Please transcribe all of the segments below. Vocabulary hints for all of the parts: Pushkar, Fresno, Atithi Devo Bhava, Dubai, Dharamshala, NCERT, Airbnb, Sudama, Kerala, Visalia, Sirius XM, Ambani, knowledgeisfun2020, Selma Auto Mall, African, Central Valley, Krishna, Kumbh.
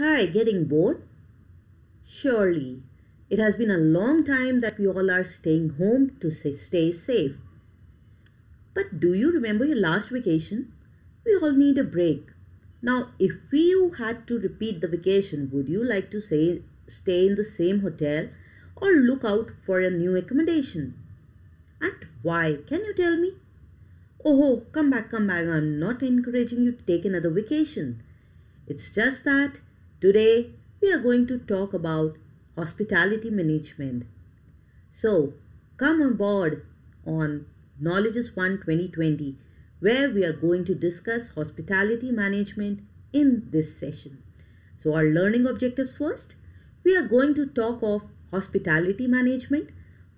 Hi, getting bored? Surely. It has been a long time that we all are staying home to stay safe. But do you remember your last vacation? We all need a break. Now, if you had to repeat the vacation, would you like to stay in the same hotel or look out for a new accommodation? And why? Can you tell me? Oh, come back. I'm not encouraging you to take another vacation. It's just that today we are going to talk about hospitality management. So, come on board on knowledgeisfun2020, where we are going to discuss hospitality management in this session. So, our learning objectives first. We are going to talk of hospitality management,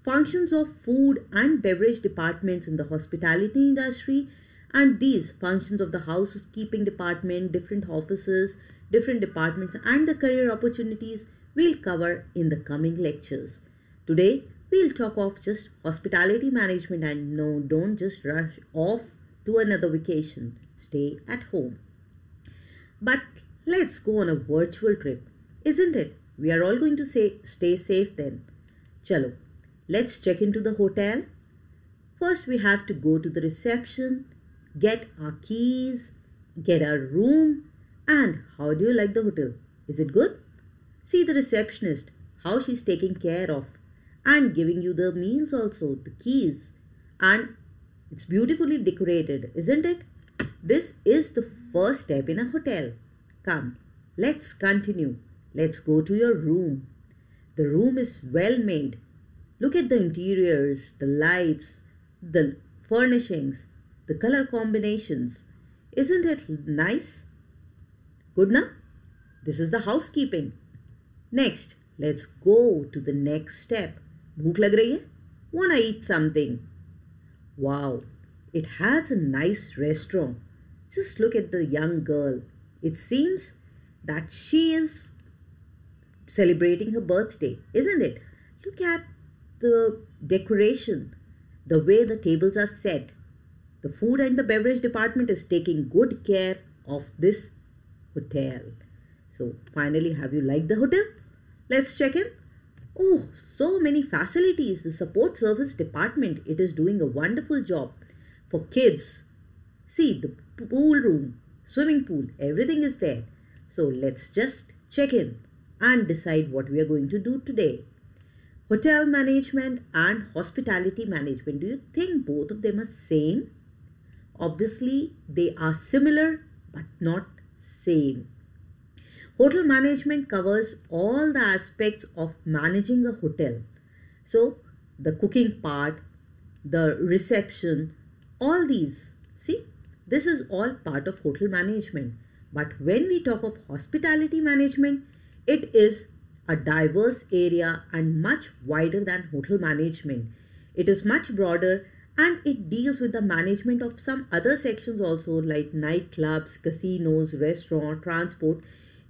functions of food and beverage departments in the hospitality industry, and these functions of the housekeeping department, different offices, different departments, and the career opportunities we'll cover in the coming lectures. Today, we'll talk of just hospitality management, and no, don't just rush off to another vacation. Stay at home. But let's go on a virtual trip, isn't it? We are all going to stay safe then. Chalo, let's check into the hotel. First, we have to go to the reception, get our keys, get our room. And how do you like the hotel? Is it good? See the receptionist, how she's taking care of and giving you the meals also, the keys. And it's beautifully decorated, isn't it? This is the first step in a hotel. Come, let's continue. Let's go to your room. The room is well made. Look at the interiors, the lights, the furnishings, the color combinations. Isn't it nice? Good, na? This is the housekeeping. Next, let's go to the next step. Bhook lag rahi hai? Wanna eat something? Wow, it has a nice restaurant. Just look at the young girl. It seems that she is celebrating her birthday, isn't it? Look at the decoration, the way the tables are set. The food and the beverage department is taking good care of this hotel. So finally, have you liked the hotel? Let's check in. Oh, so many facilities. The support service department, it is doing a wonderful job for kids. See, the pool room, swimming pool, everything is there. So let's just check in and decide what we are going to do today. Hotel management and hospitality management. Do you think both of them are same? Obviously, they are similar but not same. Hotel management covers all the aspects of managing a hotel. So, the cooking part, the reception, all these. See, this is all part of hotel management. But when we talk of hospitality management, it is a diverse area and much wider than hotel management. It is much broader and it deals with the management of some other sections also, like nightclubs, casinos, restaurant, transport,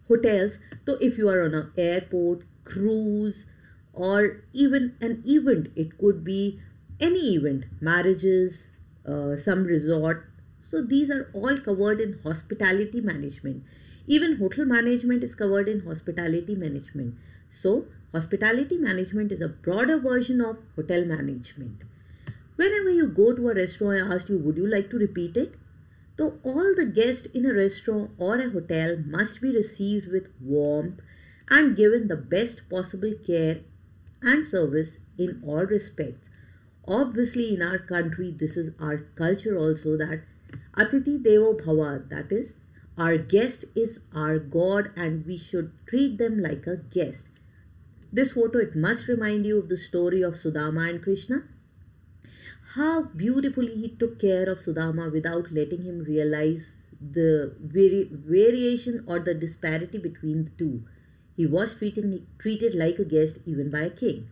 hotels. So if you are on an airport, cruise, or even an event, it could be any event, marriages, some resort. So these are all covered in hospitality management. Even hotel management is covered in hospitality management. So hospitality management is a broader version of hotel management. Whenever you go to a restaurant, I asked you, would you like to repeat it? So all the guests in a restaurant or a hotel must be received with warmth and given the best possible care and service in all respects. Obviously, in our country, this is our culture also, that Atithi Devo Bhava, that is, our guest is our God and we should treat them like a guest. This photo, it must remind you of the story of Sudama and Krishna. How beautifully he took care of Sudama without letting him realize the variation or the disparity between the two. He was treated like a guest even by a king.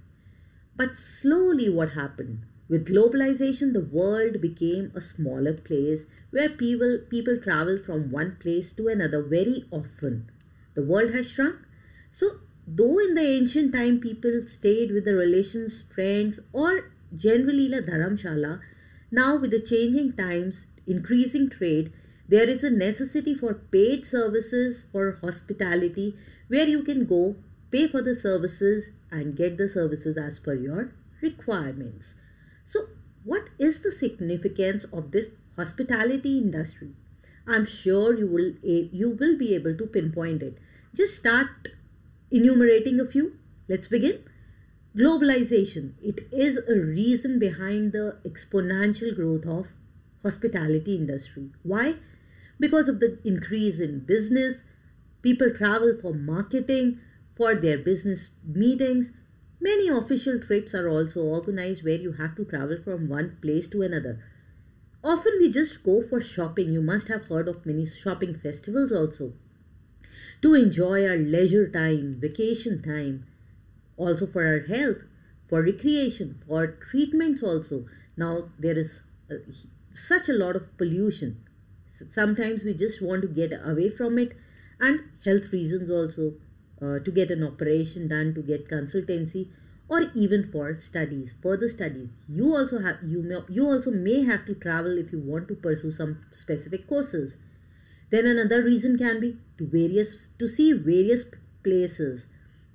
But slowly what happened? With globalization, the world became a smaller place where people travel from one place to another very often. The world has shrunk. So, though in the ancient time people stayed with their relations, friends, or generally in Dharamshala, now with the changing times, increasing trade, There is a necessity for paid services for hospitality, where you can go, pay for the services and get the services as per your requirements. So what is the significance of this hospitality industry? I'm sure you will be able to pinpoint it. Just start enumerating a few. Let's begin. Globalization. It is a reason behind the exponential growth of hospitality industry. Why? Because of the increase in business. People travel for marketing, for their business meetings. Many official trips are also organized where you have to travel from one place to another. Often we just go for shopping. You must have heard of many shopping festivals also. To enjoy our leisure time, vacation time, also for our health, for recreation, for treatments also. Now there is such a lot of pollution. Sometimes we just want to get away from it, and health reasons also, to get an operation done, to get consultancy, or even for studies, further studies. You also may have to travel if you want to pursue some specific courses. Then another reason can be to see various places.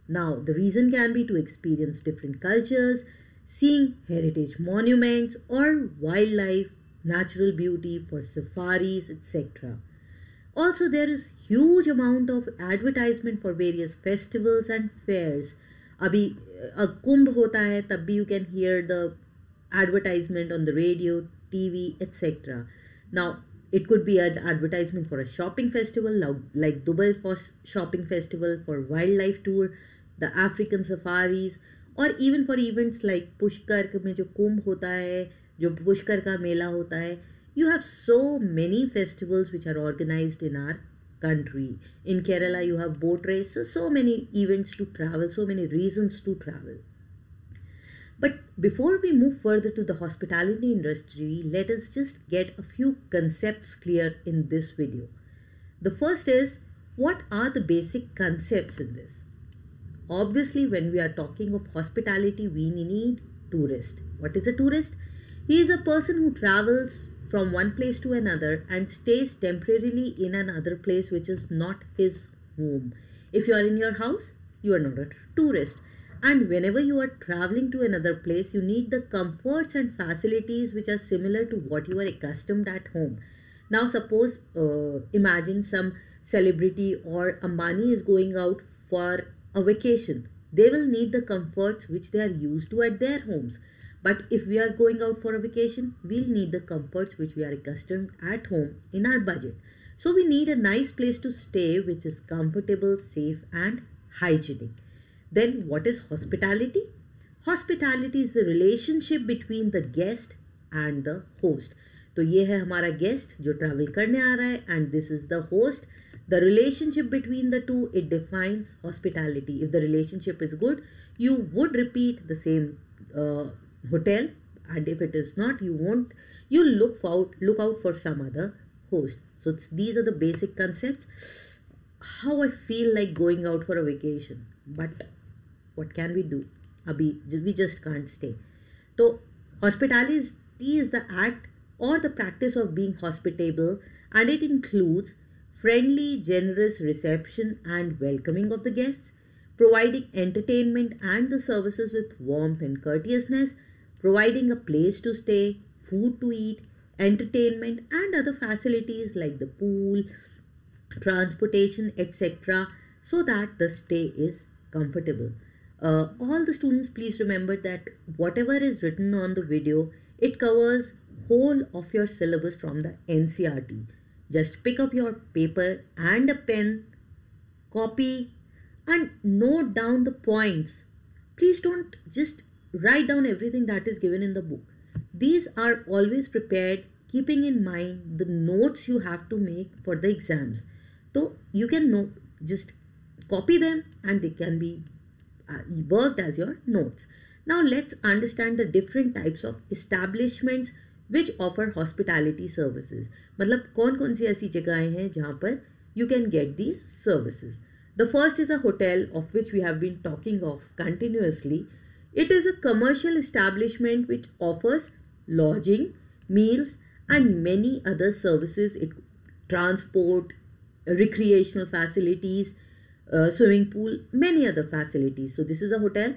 Now the reason can be to experience different cultures, seeing heritage monuments or wildlife, natural beauty, for safaris, etc. Also, there is huge amount of advertisement for various festivals and fairs. Abhi a Kumbh hota hai, tab bhi you can hear the advertisement on the radio, TV, etc. Now, it could be an advertisement for a shopping festival, like Dubai for shopping festival, for wildlife tour, the African safaris, or even for events like Pushkar mein jo Kumbh hota hai, jo Pushkar ka Mela hota hai. You have so many festivals which are organized in our country. In Kerala, you have boat races, so many events to travel, so many reasons to travel. But before we move further to the hospitality industry, let us just get a few concepts clear in this video. The first is, what are the basic concepts in this? Obviously, when we are talking of hospitality, we need tourist. What is a tourist? He is a person who travels from one place to another and stays temporarily in another place which is not his home. If you are in your house, you are not a tourist. And whenever you are traveling to another place, you need the comforts and facilities which are similar to what you are accustomed at home. Now suppose, imagine some celebrity or Ambani is going out for a vacation. They will need the comforts which they are used to at their homes. But if we are going out for a vacation, we'll need the comforts which we are accustomed at home in our budget. So we need a nice place to stay which is comfortable, safe and hygienic. Then what is hospitality? Hospitality is the relationship between the guest and the host. So ye hai hamara guest jo travel karne aa raha hai, and this is the host. The relationship between the two, it defines hospitality. If the relationship is good, you would repeat the same hotel, and if it is not, you won't. You look out for some other host. So these are the basic concepts. How I feel like going out for a vacation, but what can we do? We just can't stay. So hospitality is the act or the practice of being hospitable, and it includes friendly, generous reception and welcoming of the guests, providing entertainment and the services with warmth and courteousness, providing a place to stay, food to eat, entertainment and other facilities like the pool, transportation, etc. so that the stay is comfortable. All the students, please remember that whatever is written on the video, it covers whole of your syllabus from the NCERT. Just pick up your paper and a pen, copy and note down the points. Please don't just write down everything that is given in the book. These are always prepared, keeping in mind the notes you have to make for the exams. So you can just copy them and they can be worked as your notes. Now let's understand the different types of establishments which offer hospitality services. Matlab kaun-kaun si aisi jagahein hain jahan par you can get these services. The first is a hotel, of which we have been talking of continuously. It is a commercial establishment which offers lodging, meals and many other services. It transport, recreational facilities, swimming pool, many other facilities. So this is a hotel.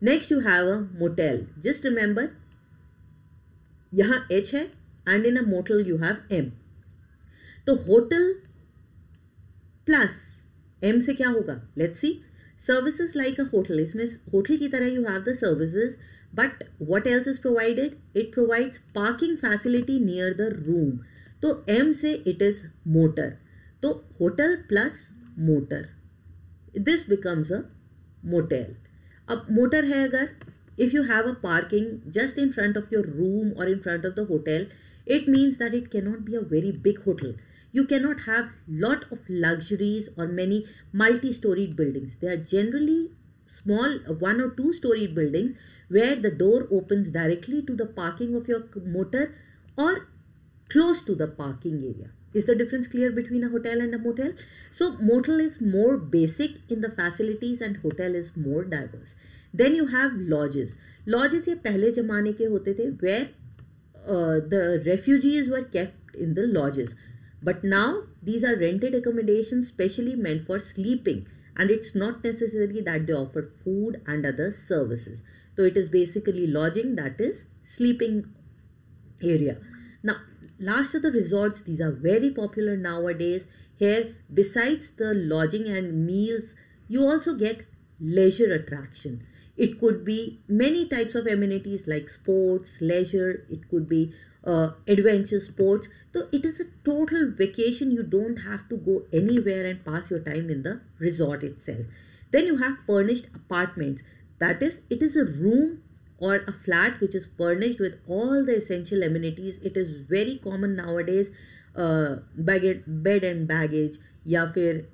Next you have a motel. Just remember, yahan H hai and in a motel you have M. तो hotel plus M से क्या होगा? Let's see. Services like a hotel. इसमें hotel की तरह you have the services, but what else is provided? It provides parking facility near the room. तो M से it is motor. तो hotel plus motor. This becomes a motel. अब motor है अगर, if you have a parking just in front of your room or in front of the hotel, it means that it cannot be a very big hotel. You cannot have lot of luxuries or many multi-storied buildings. They are generally small 1 or 2 storied buildings where the door opens directly to the parking of your motor or close to the parking area. Is the difference clear between a hotel and a motel? So motel is more basic in the facilities and hotel is more diverse. Then you have lodges. Lodges ये पहले ज़माने के होते थे where the refugees were kept in the lodges, but now these are rented accommodations specially meant for sleeping, and it's not necessarily that they offer food and other services. So it is basically lodging, that is sleeping area. Now last are the resorts. These are very popular nowadays. Here besides the lodging and meals you also get leisure attraction. It could be many types of amenities like sports, leisure, it could be adventure sports. So it is a total vacation. You don't have to go anywhere and pass your time in the resort itself. Then you have furnished apartments. That is, it is a room or a flat which is furnished with all the essential amenities. It is very common nowadays. Bed and baggage, ya fir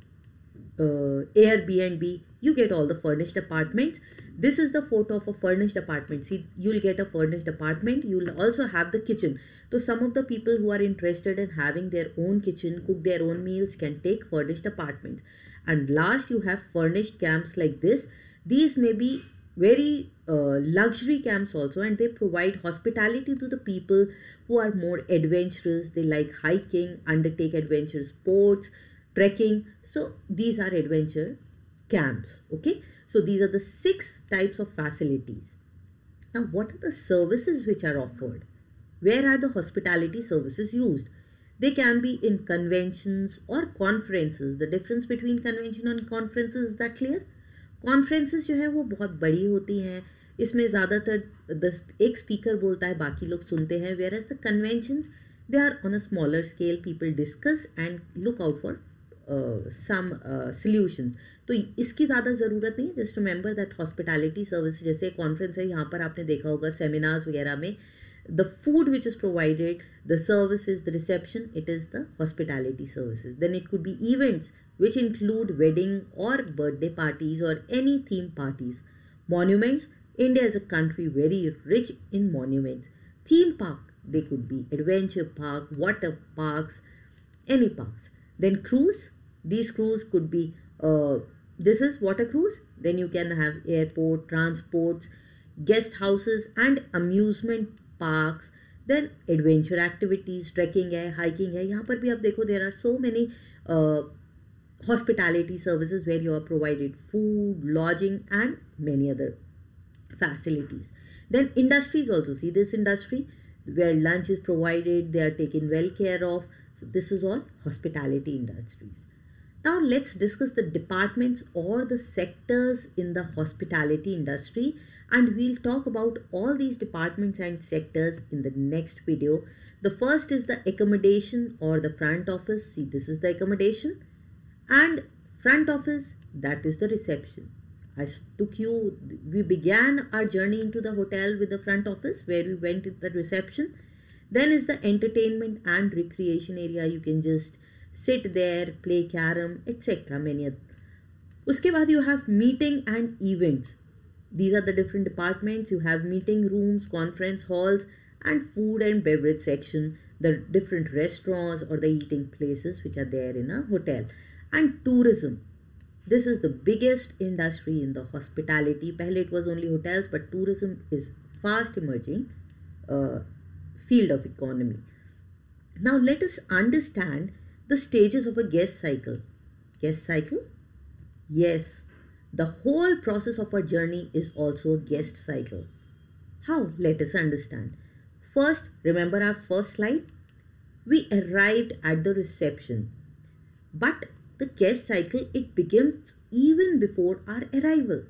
Airbnb, you get all the furnished apartments. This is the photo of a furnished apartment. See, you'll get a furnished apartment. You'll also have the kitchen. So some of the people who are interested in having their own kitchen, cook their own meals, can take furnished apartments. And last, you have furnished camps like this. These may be very luxury camps also, and they provide hospitality to the people who are more adventurous. They like hiking, undertake adventure sports, trekking. So these are adventure camps. Okay. So these are the 6 types of facilities. Now what are the services which are offered? Where are the hospitality services used? They can be in conventions or conferences. The difference between convention and conferences, is that clear? Conferences जो है वो बहुत बड़ी होती हैं. इसमें ज़्यादातर एक speaker बोलता है, बाकी लोग सुनते हैं. Whereas the conventions, they are on a smaller scale. People discuss and look out for some solutions. तो इसकी ज़्यादा ज़रूरत नहीं है. Just remember that hospitality service, जैसे कॉन्फ्रेंस है, यहाँ पर आपने देखा होगा सेमिनार्स वगैरह में, the food which is provided, the services, the reception, it is the hospitality services. Then it could be events which include wedding और बर्थडे पार्टीज और any theme parties. Monuments, India is a country very rich in monuments. Theme park, they could be adventure park, water parks, any parks. Then cruise, these cruise could be this is water cruise. Then you can have airport, transports, guest houses and amusement parks. Then adventure activities, trekking है, hiking है. यहाँ पर भी आप देखो, there are so many hospitality services where you are provided food, lodging and many other facilities. Then industries also. See this industry where lunch is provided, they are taken well care of. So this is all hospitality industries. Now let's discuss the departments or the sectors in the hospitality industry, and we'll talk about all these departments and sectors in the next video. The first is the accommodation or the front office. See, this is the accommodation, and front office, that is the reception. I took you, we began our journey into the hotel with the front office where we went to the reception. Then is the entertainment and recreation area. You can just sit there, play carom, etc. Many other. Uske baad you have meeting and events. These are the different departments. You have meeting rooms, conference halls, and food and beverage section. The different restaurants or the eating places which are there in a hotel. And tourism. This is the biggest industry in the hospitality. Pehle it was only hotels, but tourism is fast emerging field of economy. Now let us understand the stages of a guest cycle. Guest cycle? Yes, the whole process of our journey is also a guest cycle. How? Let us understand. First, remember our first slide? We arrived at the reception. But the guest cycle, it begins even before our arrival.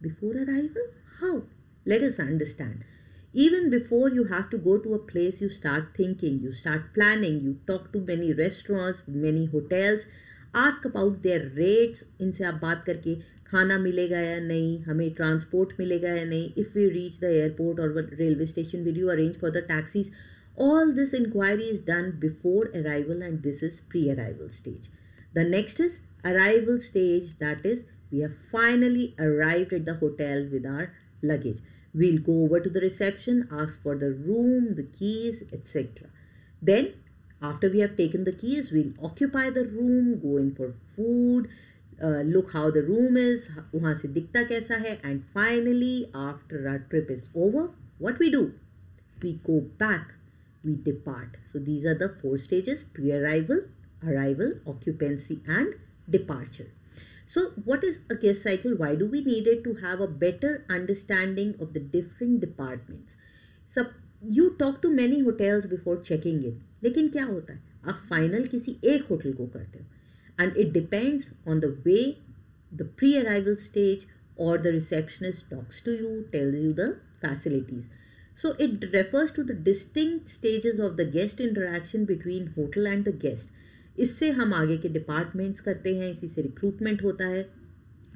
Before arrival? How? Let us understand. Even before you have to go to a place, you start thinking, you start planning, you talk to many restaurants, many hotels, ask about their rates, इनसे आप बात करके खाना मिलेगा या नहीं, हमें transport मिलेगा या नहीं, if we reach the airport or railway station, will you arrange for the taxis? All this inquiry is done before arrival, and this is pre-arrival stage. The next is arrival stage, that is, we have finally arrived at the hotel with our luggage. We'll go over to the reception, ask for the room, the keys, etc. Then, after we have taken the keys, we'll occupy the room, go in for food, look how the room is, वहाँ से दिखता कैसा है, and finally, after our trip is over, what we do? We go back, we depart. So these are the four stages: pre-arrival, arrival, occupancy, and departure. So what is a guest cycle? Why do we need it? To have a better understanding of the different departments. So you talk to many hotels before checking in. लेकिन क्या होता है? आप final किसी एक hotel को करते हो. And it depends on the way the pre-arrival stage or the receptionist talks to you, tells you the facilities. So it refers to the distinct stages of the guest interaction between hotel and the guest. इससे हम आगे के departments करते हैं, इसी से recruitment होता है.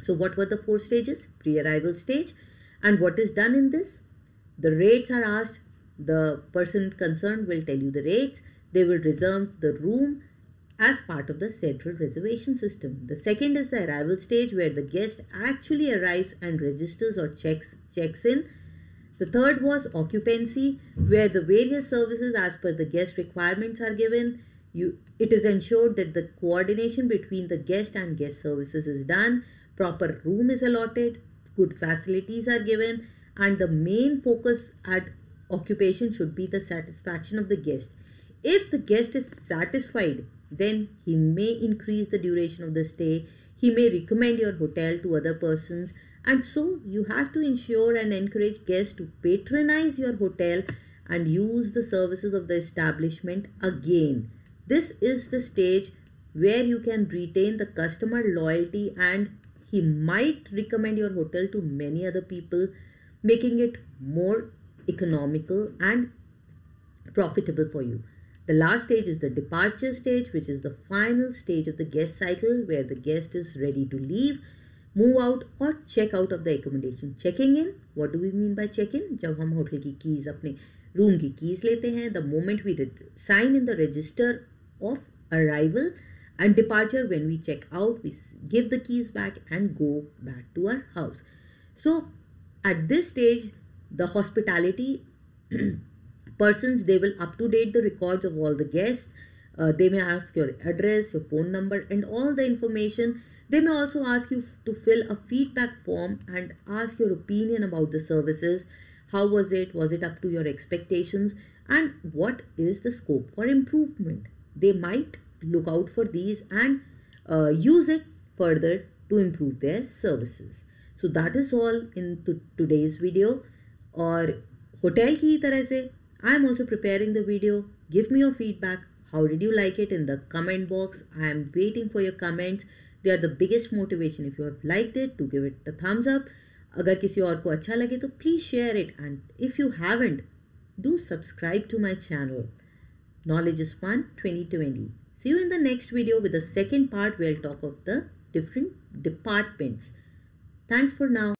So what were the four stages? Pre-arrival stage. And what is done in this? The rates are asked. The person concerned will tell you the rates. They will reserve the room as part of the central reservation system. The second is the arrival stage, where the guest actually arrives and registers or checks in. The third was occupancy, where the various services as per the guest requirements are given. It is ensured that the coordination between the guest and guest services is done. Proper room is allotted, good facilities are given, and the main focus at occupation should be the satisfaction of the guest. If the guest is satisfied, then he may increase the duration of the stay. He may recommend your hotel to other persons. And so you have to ensure and encourage guests to patronize your hotel and use the services of the establishment again. This is the stage where you can retain the customer loyalty, and he might recommend your hotel to many other people, making it more economical and profitable for you. The last stage is the departure stage, which is the final stage of the guest cycle, where the guest is ready to leave, move out or check out of the accommodation. Checking in, what do we mean by check-in? जब हम hotel की keys, अपने room की keys लेते हैं, the moment we sign in the register of arrival, and departure, when we check out, we give the keys back and go back to our house. So at this stage, the hospitality persons, they will up-to-date the records of all the guests. They may ask your address, your phone number and all the information. They may also ask you to fill a feedback form and ask your opinion about the services. How was it? Was it up to your expectations? And what is the scope for improvement? They might look out for these and use it further to improve their services. So that is all in today's video. और hotel की तरह से I am also preparing the video. Give me your feedback. How did you like it in the comment box? I am waiting for your comments. They are the biggest motivation. If you have liked it, do give it a thumbs up. अगर किसी और को अच्छा लगे तो please share it. And if you haven't, do subscribe to my channel. Knowledge is Fun 2020. See you in the next video with the second part, where I'll talk of the different departments. Thanks for now.